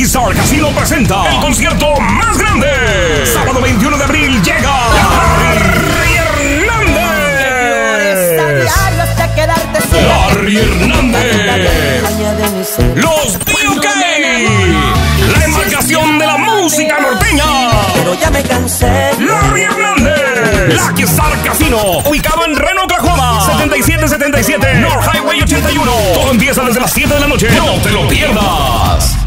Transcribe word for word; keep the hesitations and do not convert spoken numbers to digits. Lucky Star Casino presenta el concierto más grande. Sábado veintiuno de abril llega Larry Hernández. Larry Hernández. Los P U K, la embarcación de la música norteña. Pero ya me cansé. Larry Hernández. Lucky Star Casino, ubicado en Reno, Oklahoma, setenta y siete setenta y siete North Highway ochenta y uno. Todo empieza desde las siete de la noche. No te lo pierdas.